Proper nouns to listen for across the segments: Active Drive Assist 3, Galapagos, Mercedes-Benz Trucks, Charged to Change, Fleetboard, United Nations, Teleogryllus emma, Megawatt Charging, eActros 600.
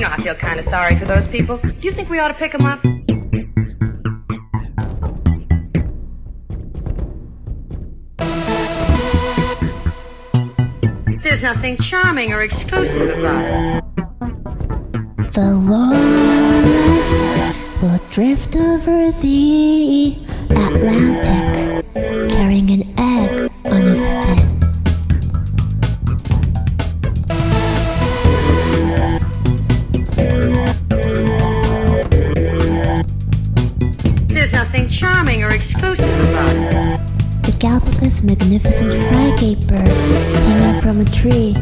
You know, I feel kind of sorry for those people. Do you think we ought to pick them up? There's nothing charming or exclusive about it. The walrus will drift over the Atlantic, carrying an egg on his fin. Charming or exclusive about it. The Galapagos magnificent frigate bird hanging from a tree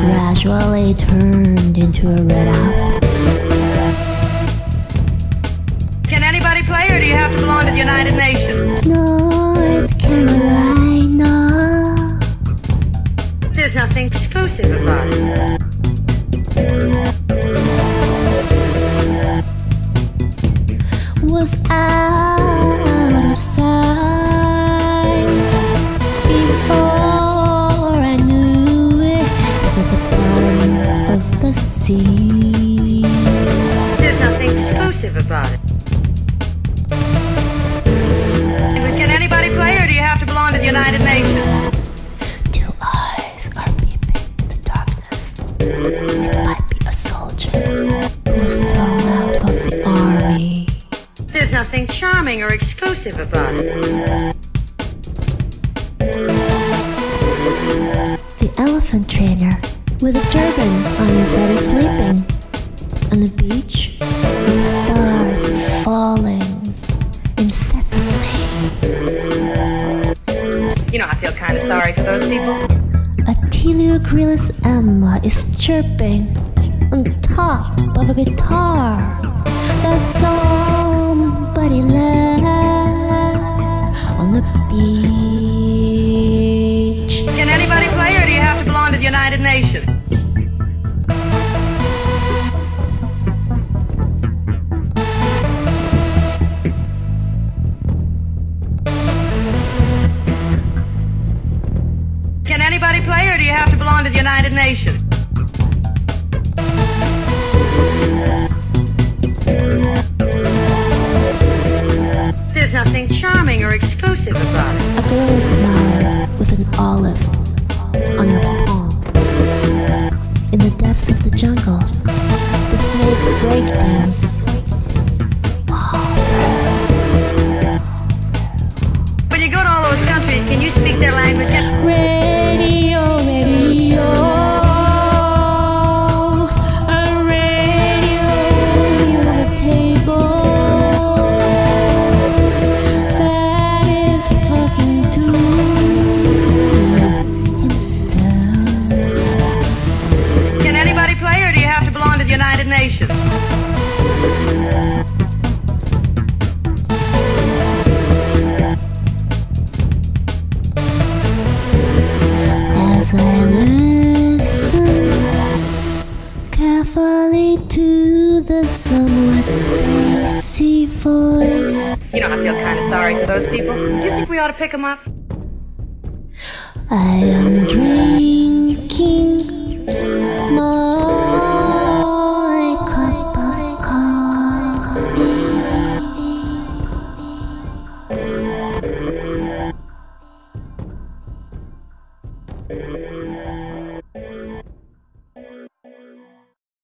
gradually turned into a red apple. Can anybody play, or do you have to belong to the United Nations? North Carolina. There's nothing exclusive about it. Was out of sight before I knew it. Was at the bottom of the sea. There's nothing exclusive about it. Can anybody play, or do you have to belong to the United Nations? Two eyes are peeping in the darkness. It might be a soldier who was thrown out of the army. There's nothing charming or exclusive about it. The elephant trainer with a turban on his head is sleeping on the beach with stars falling incessantly. You know, I feel kind of sorry for those people. A Teleogryllus emma is chirping on top of a guitar. There's somebody left on the beach. Can anybody play, or do you have to belong to the United Nations? Can anybody play, or do you have to belong to the United Nations? There's nothing charming or exclusive about it. A girl is smiling with an olive on her palm. In the depths of the jungle, the snakes break things. When you go to all those countries, can you speak their language? Radio, radio. As I listen carefully to the somewhat spacey voice. You know, I feel kind of sorry for those people. Do you think we ought to pick them up? I am drinking my cup of coffee.